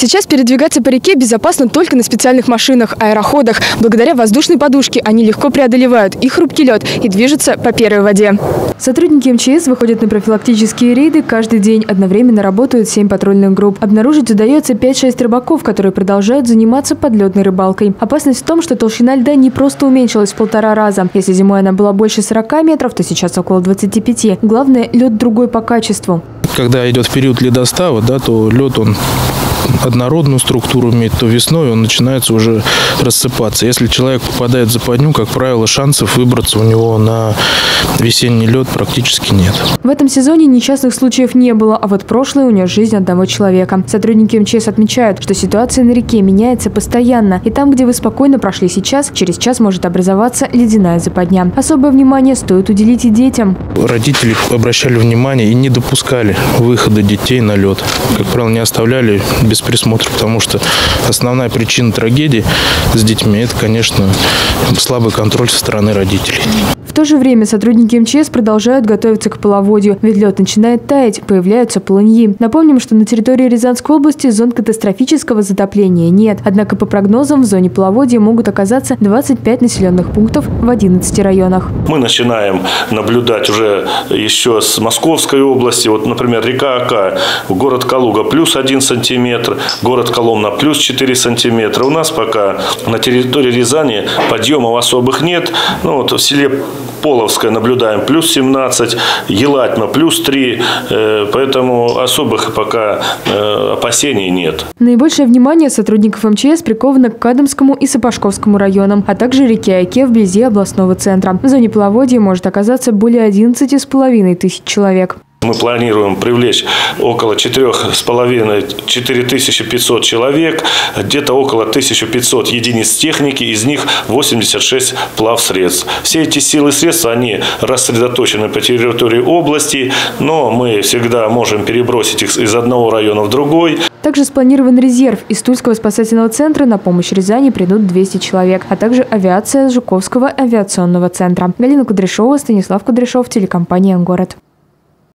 Сейчас передвигаться по реке безопасно только на специальных машинах, аэроходах. Благодаря воздушной подушке они легко преодолевают и хрупкий лед, и движутся по первой воде. Сотрудники МЧС выходят на профилактические рейды каждый день. Одновременно работают 7 патрульных групп. Обнаружить удается 5-6 рыбаков, которые продолжают заниматься подледной рыбалкой. Опасность в том, что толщина льда не просто уменьшилась в 1,5 раза. Если зимой она была больше 40 метров, то сейчас около 25. Главное, лед другой по качеству. Когда идет период ледостава, то лед он однородную структуру имеет, то весной он начинается уже рассыпаться. Если человек попадает в западню, как правило, шансов выбраться у него на весенний лед практически нет. В этом сезоне несчастных случаев не было, а вот прошлое унес жизнь одного человека. Сотрудники МЧС отмечают, что ситуация на реке меняется постоянно. И там, где вы спокойно прошли сейчас, через час может образоваться ледяная западня. Особое внимание стоит уделить и детям. Родители обращали внимание и не допускали выхода детей на лед. Как правило, не оставляли без присмотра, потому что основная причина трагедии с детьми – это, конечно, слабый контроль со стороны родителей. В то же время сотрудники МЧС продолжают готовиться к половодью, ведь лед начинает таять, появляются полыньи. Напомним, что на территории Рязанской области зон катастрофического затопления нет. Однако по прогнозам в зоне половодья могут оказаться 25 населенных пунктов в 11 районах. Мы начинаем наблюдать уже еще с Московской области. Вот, например, река Ака, город Калуга +1 сантиметр, город Коломна +4 сантиметра. У нас пока на территории Рязани подъемов особых нет. Ну, вот в селе Половское наблюдаем +17, Елатьма +3, поэтому особых пока опасений нет. Наибольшее внимание сотрудников МЧС приковано к Кадомскому и Сапожковскому районам, а также реке Оке вблизи областного центра. В зоне половодья может оказаться более 11,5 тысяч человек. Мы планируем привлечь около 4500 человек, где-то около 1500 единиц техники, из них 86 плавсредств. Все эти силы и средства, они рассредоточены по территории области, но мы всегда можем перебросить их из одного района в другой. Также спланирован резерв. Из Тульского спасательного центра на помощь Рязани придут 200 человек, а также авиация Жуковского авиационного центра. Галина Кудряшова, Станислав Кудряшов, телекомпания «Город».